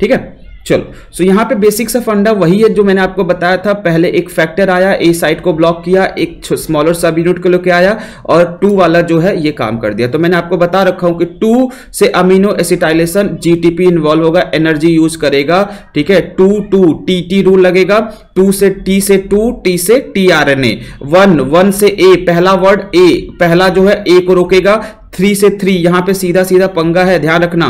ठीक है, चलो सो यहाँ पे बेसिक सा फंडा वही है जो मैंने आपको बताया था। पहले एक फैक्टर आया, ए साइड को ब्लॉक किया, एक स्मॉलर सब यूनिट को लेके आया और 2 वाला जो है ये काम कर दिया। तो मैंने आपको बता रखा हूँ कि 2 से अमीनो एसिटाइलेशन जीटीपी इन्वॉल्व होगा, एनर्जी यूज करेगा। ठीक है, 2 टीटी रूल लगेगा, 2 से टी से 2, टी से टीआरएनए, 1 से ए, पहला वर्ड ए, पहला जो है ए को रोकेगा, 3 से 3, यहाँ पे सीधा सीधा पंगा है ध्यान रखना,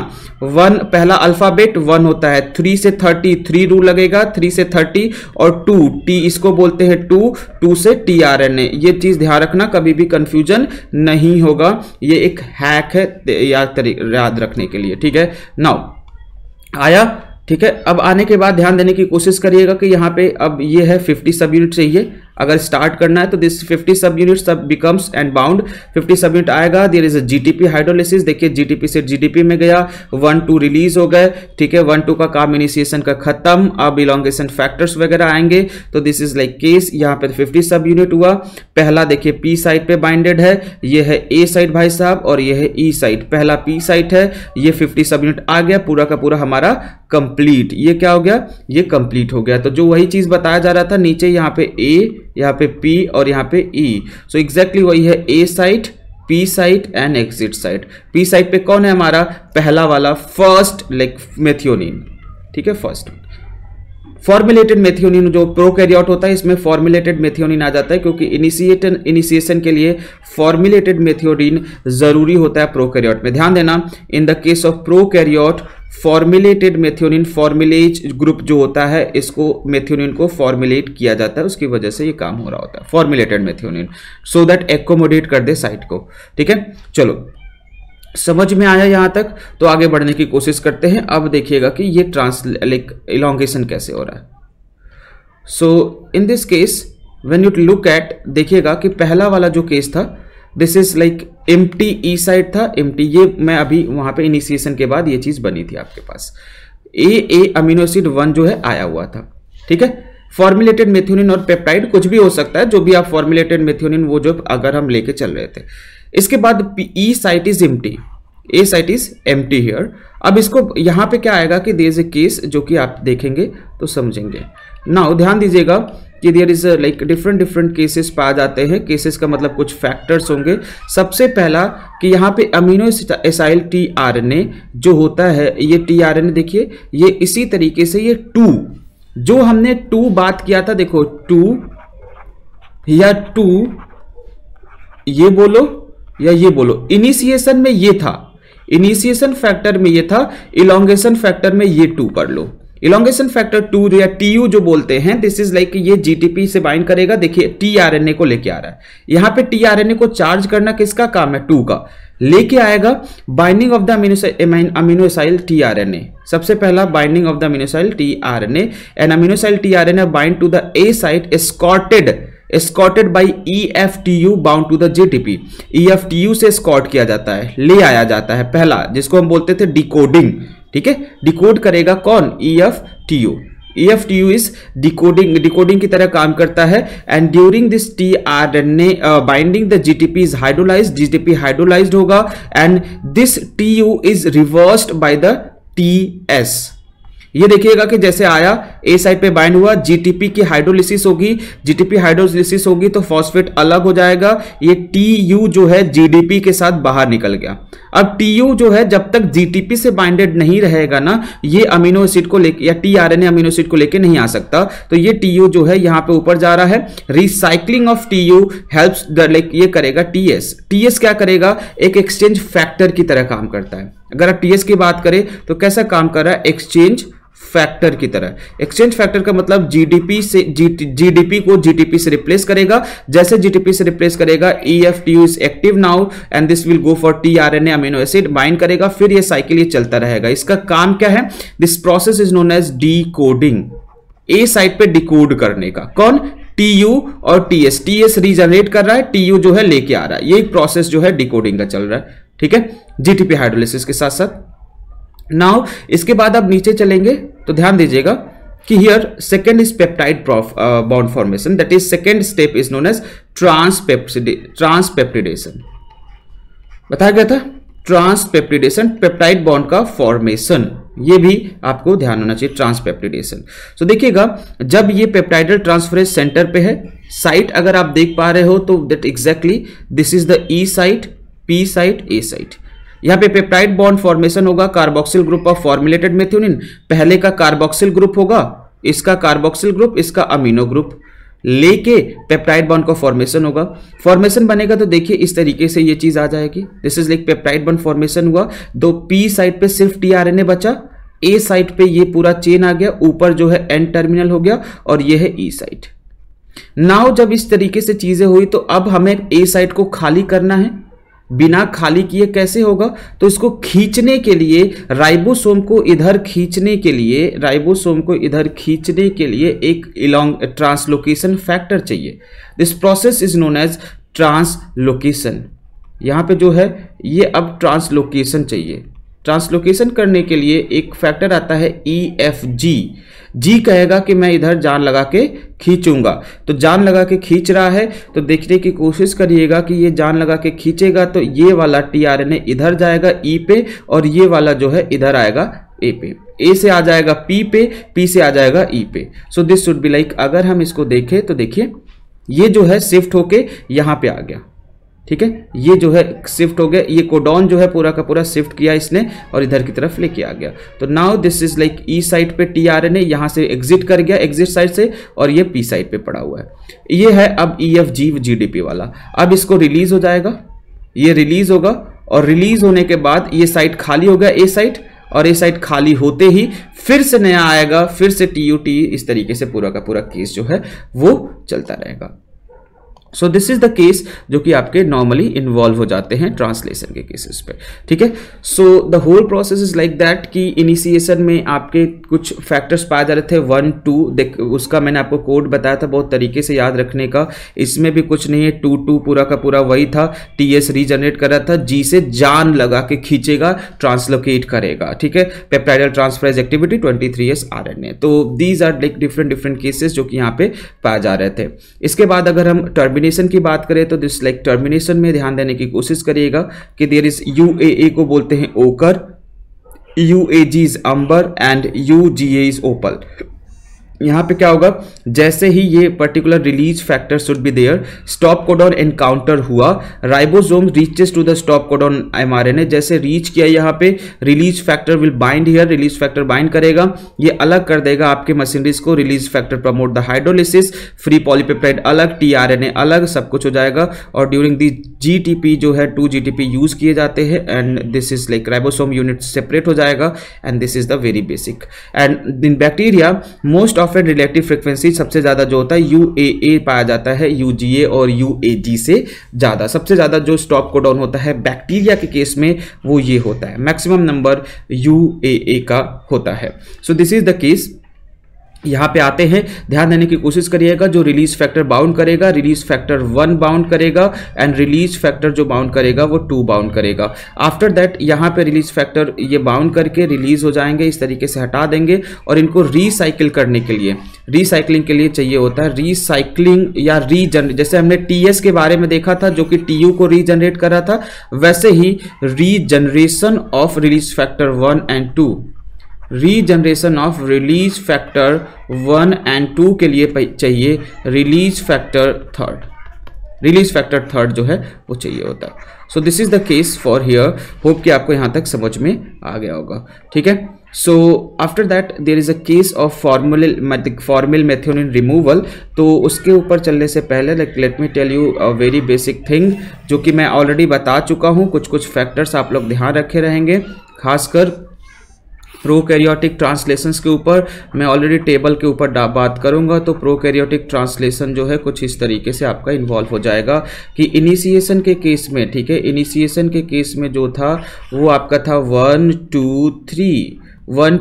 1 पहला अल्फाबेट 1 होता है, 3 से 30, 3 रूल लगेगा, 3 से 30 और 2 टी इसको बोलते हैं 2 से टीआरएनए। ये चीज ध्यान रखना, कभी भी कंफ्यूजन नहीं होगा, ये एक हैक है याद रखने के लिए। ठीक है, नाउ आया, ठीक है अब आने के बाद ध्यान देने की कोशिश करिएगा कि यहाँ पे अब ये है 50 सब यूनिट चाहिए अगर स्टार्ट करना है, तो दिस 50 सब unit sub becomes and bound, 50 सब यूनिट आएगा। There is a GTP hydrolysis, देखिए जीटीपी से जीडीपी में गया, 1-2 रिलीज हो गए। ठीक है, 1-2 का काम इनिशिएशन का खत्म, अब इलॉन्गेशन फैक्टर्स वगैरह आएंगे। तो दिस इज लाइक केस, यहाँ पे 50 सब यूनिट हुआ, पहला देखिए पी साइड पे बाइंडेड है, ये है ए साइड भाई साहब और ये है ई साइड, पहला पी साइड है, ये 50 सब यूनिट आ गया, पूरा का पूरा हमारा कंप्लीट। ये क्या हो गया, ये कंप्लीट हो गया। तो जो वही चीज बताया जा रहा था नीचे, यहाँ पे ए, यहाँ पे P और यहाँ पे E, सो एग्जैक्टली वही है, A site, P site and exit site. P site पे कौन है हमारा, पहला वाला फर्स्ट लाइक मेथियोनिन। ठीक है, फर्स्ट फॉर्मुलेटेड मेथियोनिन जो प्रोकैरियोट होता है इसमें फॉर्मुलेटेड मेथियोनिन आ जाता है, क्योंकि इनिशिएशन के लिए फॉर्मुलेटेड मेथियोनिन जरूरी होता है प्रोकैरियोट में। ध्यान देना, in the case of prokaryote formulated methionine, formulas group जो होता है इसको मेथियोनिन को फॉर्मुलेट किया जाता है, उसकी वजह से ये काम हो रहा होता है, formulated methionine, so that accommodate कर दे साइट को। ठीक है, चलो समझ में आया यहाँ तक, तो आगे बढ़ने की कोशिश करते हैं। अब देखिएगा कि ये लाइक इलॉन्गेशन कैसे हो रहा है। So in this case when you look at, देखिएगा कि पहला वाला जो केस था this is like empty E side था, एम्प्टी, ये मैं अभी वहाँ पे इनिशिएशन के बाद ये चीज़ बनी थी आपके पास, ए अमीनो एसिड 1 जो है आया हुआ था। ठीक है, फॉर्मुलेटेड मेथियोनिन और पेप्टाइड कुछ भी हो सकता है, जो भी आप फॉर्मुलेटेड मेथियोनिन वो जो अगर हम लेके चल रहे थे। इसके बाद E site is empty, A site is empty here. अब इसको यहाँ पे क्या आएगा कि देयर इज अ केस जो कि आप देखेंगे तो समझेंगे। नाउ ध्यान दीजिएगा कि there is like different cases पाए जाते हैं, केसेस का मतलब कुछ फैक्टर्स होंगे। सबसे पहला कि यहाँ पे अमीनो एसाइल टीआरएनए जो होता है, ये टीआरएनए देखिए ये इसी तरीके से, ये 2 जो हमने 2 बात किया था, देखो 2 या 2 ये बोलो या ये बोलो, इनिशिएशन में ये था, इनिशिएशन फैक्टर में ये था, इलॉन्गेशन फैक्टर में ये 2 कर लो। इलॉन्गेशन फैक्टर 2 या टीयू जो बोलते हैं, दिस इज लाइक ये जीटीपी से बाइंड करेगा, देखिए टीआरएनए को लेके आ रहा है, यहाँ पे टीआरएनए को चार्ज करना किसका काम है, 2 का, लेके आएगा binding of the aminoacyl tRNA. सबसे पहला binding of the aminoacyl tRNA, and aminoacyl tRNA bind to the A site escorted by EF-TU bound to the GTP। EF-TU से एस्कॉर्ट किया जाता है, ले आया जाता है, पहला जिसको हम बोलते थे डिकोडिंग। ठीक है, डिकोड करेगा कौन, EF-TU। EF-TU इज डिकोडिंग की तरह काम करता है and during this tRNA binding the GTP is hydrolysed, GTP hydrolysed होगा and this TU is reversed by the TS। ये देखिएगा कि जैसे आया ए साइड पे बाइंड हुआ, जीटीपी की हाइड्रोलिसिस होगी, जीटीपी हाइड्रोलिसिस होगी तो फॉस्फेट अलग हो जाएगा, ये टीयू जो है जीडीपी के साथ बाहर निकल गया। अब टीयू जो है जब तक जीटीपी से बाइंडेड नहीं रहेगा ना, ये अमीनो एसिड को लेके या टीआरएनए अमीनो एसिड को लेके नहीं आ सकता, तो ये टीयू जो है यहाँ पे ऊपर जा रहा है। Recycling of TU helps the like ये करेगा टीएस। टीएस क्या करेगा, एक एक्सचेंज फैक्टर की तरह काम करता है। अगर आप टीएस की बात करें तो कैसा काम कर रहा है, एक्सचेंज फैक्टर की तरह। एक्सचेंज फैक्टर का मतलब जीडीपी से जीडीपी को जीटीपी से रिप्लेस करेगा। जैसे जीटीपी से रिप्लेस करेगा, EFTU is active now and this will go for tRNA amino acid, bind करेगा, फिर ये साइकिल ये चलता रहेगा। इसका काम क्या है, this process is known as decoding. A side पे डिकोड करने का कौन, TU और TS। TS रीजनरेट कर रहा है, TU जो है लेके आ रहा है। ये प्रोसेस जो है डिकोडिंग का चल रहा है, ठीक है, जीटीपी हाइड्रोलिसिस के साथ साथ। नाउ इसके बाद आप नीचे चलेंगे तो ध्यान दीजिएगा कि here second is peptide bond formation, that is second step is known as transpeptidation. बताया गया था ट्रांसपेप्टिडेशन, पेप्टाइड बॉन्ड का फॉर्मेशन, ये भी आपको ध्यान होना चाहिए, ट्रांसपेप्टिडेशन। तो देखिएगा जब ये पेप्टाइडल ट्रांसफरेज सेंटर पे है, साइट अगर आप देख पा रहे हो तो that exactly this is the E site, P site, A site. यहाँ पे पेप्टाइड बॉन्ड फॉर्मेशन होगा, carboxyl group of formulated methionine, पहले का कार्बोक्सिल ग्रुप होगा, इसका कार्बोक्सिल ग्रुप, इसका अमीनो ग्रुप, लेके पेप्टाइड बॉन्ड का फॉर्मेशन होगा। फॉर्मेशन बनेगा तो देखिए इस तरीके से ये चीज आ जाएगी, this is like peptide bond formation हुआ। दो पी साइड पे सिर्फ टीआरएनए बचा, ए साइड पे ये पूरा चेन आ गया, ऊपर जो है एन टर्मिनल हो गया और ये है ई साइड। नाउ जब इस तरीके से चीजें हुई तो अब हमें ए साइड को खाली करना है। बिना खाली किए कैसे होगा, तो इसको खींचने के लिए राइबोसोम को इधर खींचने के लिए एक इलॉन्ग ट्रांसलोकेशन फैक्टर चाहिए। This process is known as translocation. यहाँ पे जो है ये अब ट्रांसलोकेशन चाहिए। ट्रांसलोकेशन करने के लिए एक फैक्टर आता है EF-G। जी कहेगा कि मैं इधर जान लगा के खींचूंगा, तो जान लगा के खींच रहा है, तो देखने की कोशिश करिएगा कि ये जान लगा के खींचेगा तो ये वाला tRNA इधर जाएगा E पे और ये वाला जो है इधर आएगा A पे, A से आ जाएगा P पे, P से आ जाएगा E पे। So this should be like, अगर हम इसको देखें तो देखिए ये जो है शिफ्ट होके यहाँ पे आ गया, ठीक है, ये जो है शिफ्ट हो गया, ये कोडॉन जो है पूरा का पूरा शिफ्ट किया इसने और इधर की तरफ लेके आ गया। तो now this is like E side पे टीआरएनए यहाँ से एग्जिट कर गया, एग्जिट साइड से, और ये पी साइड पे पड़ा हुआ है। ये है अब ईएफजी जीडीपी वाला, अब इसको रिलीज हो जाएगा, ये रिलीज होगा और रिलीज होने के बाद ये साइड खाली हो गया, ए साइड, और ए साइड खाली होते ही फिर से नया आएगा, फिर से टीयूटी, इस तरीके से पूरा का पूरा केस जो है वो चलता रहेगा। So this is the case जो कि आपके नॉर्मली इन्वॉल्व हो जाते हैं ट्रांसलेशन के केसेस पे, ठीक है। So the whole process is like that कि इनिशिएशन में आपके कुछ फैक्टर्स पाए जा रहे थे 1, 2, उसका मैंने आपको कोड बताया था बहुत तरीके से याद रखने का, इसमें भी कुछ नहीं है, 2, 2 पूरा का पूरा वही था। टीएस रीजनरेट कर रहा था, जी से जान लगा के खींचेगा, ट्रांसलोकेट करेगा, ठीक है, peptidyl transferase activity 23S RNA. तो these are like different cases जो कि यहाँ पे पाए जा रहे थे। इसके बाद अगर हम टर्मिनेशन की बात करें तो दिस लाइक टर्मिनेशन में ध्यान देने की कोशिश करिएगा कि देयर इज यूएए को बोलते हैं ochre, UAG is amber and UGA is opal. यहाँ पे क्या होगा, जैसे ही ये particular release factor should be there, stop codon encounter हुआ, ribosome reaches to the stop codon mRNA, जैसे रीच किया यहाँ पे release factor will bind here, release factor bind करेगा, ये अलग कर देगा आपके मशीनरीज को। Release factor promote the hydrolysis, free polypeptide अलग, टीआरएनए अलग, सब कुछ हो जाएगा। और ड्यूरिंग दी जीटीपी जो है 2 GTP यूज किए जाते हैं and this is like ribosome unit separate हो जाएगा and this is the very basic. And in bacteria most of relative frequency सबसे ज्यादा जो होता है यूएए पाया जाता है, यूजीए और यूएजी से ज्यादा। सबसे ज्यादा जो स्टॉप कोडॉन होता है बैक्टीरिया के केस में वो ये होता है, मैक्सिमम नंबर यूएए का होता है। So this is the case. यहाँ पे आते हैं, ध्यान देने की कोशिश करिएगा। जो रिलीज फैक्टर बाउंड करेगा, रिलीज फैक्टर 1 बाउंड करेगा, एंड रिलीज फैक्टर जो बाउंड करेगा वो 2 बाउंड करेगा। आफ्टर दैट यहाँ पे रिलीज फैक्टर ये बाउंड करके रिलीज हो जाएंगे, इस तरीके से हटा देंगे। और इनको रीसाइकिल करने के लिए, रीसाइकलिंग के लिए चाहिए होता है रीसाइकलिंग या रीजनरेट। जैसे हमने टीएस के बारे में देखा था जो कि टीयू को रीजनरेट कर रहा था, वैसे ही regeneration of release factor 1 and 2, regeneration of release factor 1 and 2 के लिए चाहिए रिलीज फैक्टर थर्ड जो है वो चाहिए होता है। So this is the case for here. Hope कि आपको यहाँ तक समझ में आ गया होगा, ठीक है। So after that there is a case of formal methionine removal. तो उसके ऊपर चलने से पहले let me tell you a very basic thing जो कि मैं ऑलरेडी बता चुका हूँ। कुछ कुछ फैक्टर्स आप लोग ध्यान रखे रहेंगे, खासकर प्रोकैरियोटिक ट्रांसलेशंस के ऊपर। मैं ऑलरेडी टेबल के ऊपर बात करूंगा, तो प्रोकैरियोटिक ट्रांसलेशन जो है कुछ इस तरीके से आपका इन्वॉल्व हो जाएगा कि इनिशिएशन के केस में, ठीक है, इनिशिएशन के केस में जो था वो आपका था 1,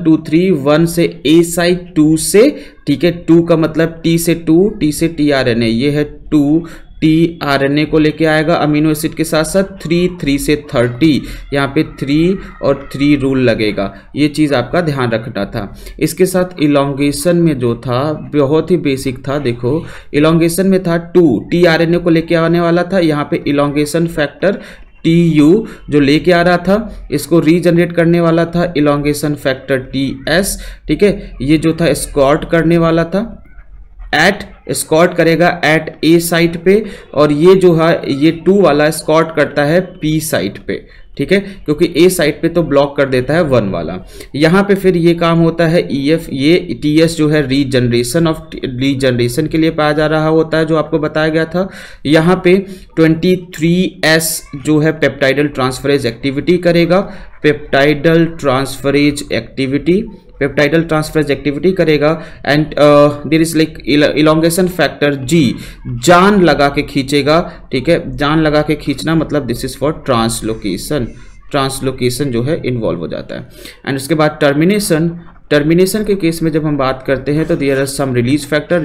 2, 3, 1 से ए साइड, 2 से, ठीक है, 2 का मतलब टी से 2, टी से टी आर एन ए, ये है 2 tRNA को लेके आएगा अमीनो एसिड के साथ साथ। 3 से 30, यहाँ पे 3 और 3 रूल लगेगा, ये चीज़ आपका ध्यान रखना था। इसके साथ इलोंगेशन में जो था बहुत ही बेसिक था, देखो इलोंगेशन में था 2, tRNA को लेके आने वाला था, यहाँ पे इलोंगेशन फैक्टर टी यू जो लेके आ रहा था इसको रीजनरेट करने वाला था इलोंगेशन फैक्टर टी एस, ठीक है, ये जो था स्कॉर्ट करने वाला था, एट स्कॉट करेगा एट ए साइट पे, और ये जो है ये 2 वाला स्कॉट करता है पी साइट पे, ठीक है, क्योंकि ए साइट पे तो ब्लॉक कर देता है 1 वाला। यहाँ पे फिर ये काम होता है ई एफ, ये टी एस जो है रीजनरेशन के लिए पाया जा रहा होता है जो आपको बताया गया था। यहाँ पे 23S जो है पेप्टाइडल ट्रांसफरेज एक्टिविटी करेगा, पेप्टाइडल ट्रांसफरेज एक्टिविटी करेगा। And there is like elongation factor G, जान लगा के खींचेगा, ठीक है, जान लगा के खींचना मतलब दिस इज फॉर ट्रांसलोकेशन जो है इन्वॉल्व हो जाता है। एंड उसके बाद टर्मिनेशन के केस में जब हम बात करते हैं तो there are some release factor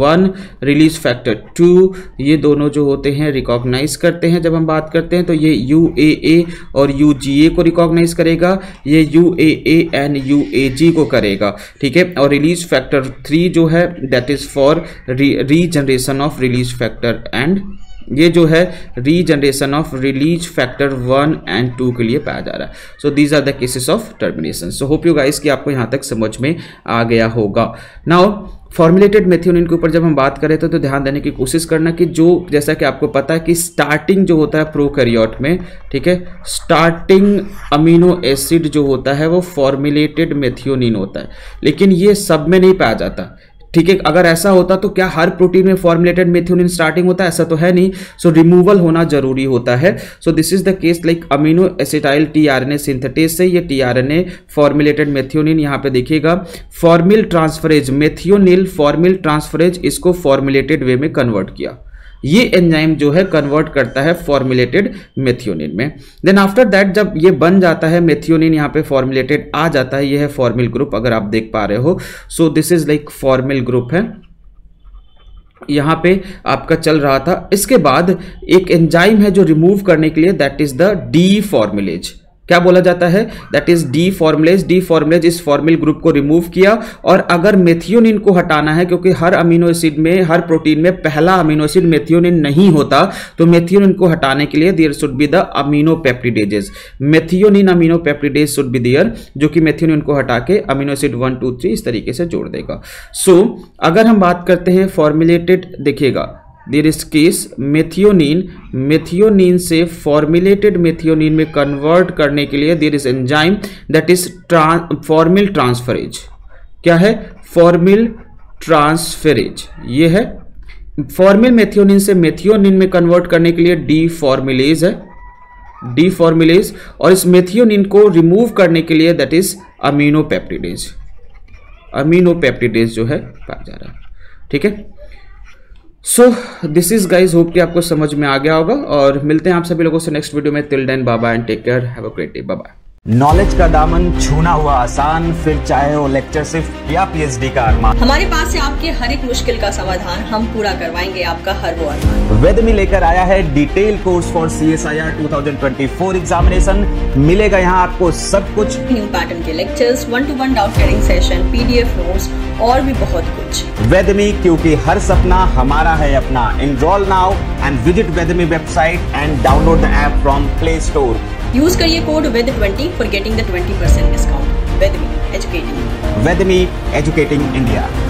1, release factor 2, ये दोनों जो होते हैं रिकॉग्नाइज करते हैं। जब हम बात करते हैं तो ये UAA और UGA को रिकॉग्नाइज करेगा, ये UAA एंड UAG को करेगा, ठीक है। और रिलीज फैक्टर 3 जो है that is for regeneration of release factor, and ये जो है regeneration of release factor 1 and 2 के लिए पाया जा रहा है। So these are the cases of termination. So hope you guys कि आपको यहाँ तक समझ में आ गया होगा। नाउ फॉर्मुलेटेड मेथियोनिन के ऊपर जब हम बात करें तो ध्यान देने की कोशिश करना कि जो, जैसा कि आपको पता है कि स्टार्टिंग जो होता है प्रोकैरियोट में, ठीक है, स्टार्टिंग अमीनो एसिड जो होता है वो फॉर्मुलेटेड मेथियोनिन होता है, लेकिन ये सब में नहीं पाया जाता, ठीक है। अगर ऐसा होता तो क्या हर प्रोटीन में फॉर्मुलेटेड मेथियोनिन स्टार्टिंग होता है? ऐसा तो है नहीं। सो रिमूवल होना जरूरी होता है। So this is the case, like amino acetyl tRNA synthetase से ये टीआरएनए फॉर्मुलेटेड मेथियोनिन, यहाँ पे देखिएगा formyl transferase methionyl formyl transferase, इसको फॉर्मुलेटेड वे में कन्वर्ट किया। ये एंजाइम जो है कन्वर्ट करता है फॉर्मुलेटेड मेथियोनिन में। देन आफ्टर दैट जब ये बन जाता है मेथियोनिन, यहाँ पे फॉर्मुलेटेड आ जाता है, ये है फॉर्मिल ग्रुप, अगर आप देख पा रहे हो। So this is like formyl group है, यहाँ पे आपका चल रहा था। इसके बाद एक एंजाइम है जो रिमूव करने के लिए, that is the deformylase. क्या बोला जाता है? That is deformylase. Deformylase इस फॉर्मिल ग्रुप को रिमूव किया, और अगर मेथियोनिन को हटाना है, क्योंकि हर अमीनो एसिड में, हर प्रोटीन में पहला अमीनो एसिड मेथियोनिन नहीं होता, तो मेथियोनिन को हटाने के लिए there should be the amino peptidases. Methionine amino peptidase should be there, जो कि मेथियोनिन को हटा के अमीनो एसिड 1, 2, 3 इस तरीके से जोड़ देगा। सो अगर हम बात करते हैं फॉर्मुलेटेड, देखिएगा देयर इज केस मेथियोनिन से फॉर्मुलेटेड मेथियोनिन में कन्वर्ट करने के लिए there is enzyme that is formyl transferase. क्या है? फॉर्मिल ट्रांसफरेज, ये है। फॉर्मिल मेथियोनिन से मेथियोनिन में कन्वर्ट करने के लिए डी फॉर्मुलेज है, डी फॉर्मुलेज, और इस मेथियोनिन को रिमूव करने के लिए दैट इज अमीनो पेप्टिडेज जो है पाया जा रहा है, ठीक है। So this is guys, hope कि आपको समझ में आ गया होगा, और मिलते हैं आप सभी लोगों से नेक्स्ट वीडियो में। Till then bye bye and take care, have a great day, bye bye. Knowledge का दामन छूना हुआ आसान, फिर चाहे वो लेक्चरशिप या पीएचडी का अरमान। हमारे पास है आपके हर एक मुश्किल का समाधान, हम पूरा करवाएंगे आपका हर वो अरमान। वेदमी लेकर आया है detail course for CSIR 2024 examination. मिलेगा यहाँ आपको सब कुछ, न्यू पैटर्न के lectures, 1-to-1 doubt clearing session, PDF notes और भी बहुत कुछ। वेदमी, क्योंकि हर सपना हमारा है अपना। Enrol now and visit Vedemy website and download the app from play store. Use करिए code WITH20 for getting the 20% discount. Vedemy, educating India.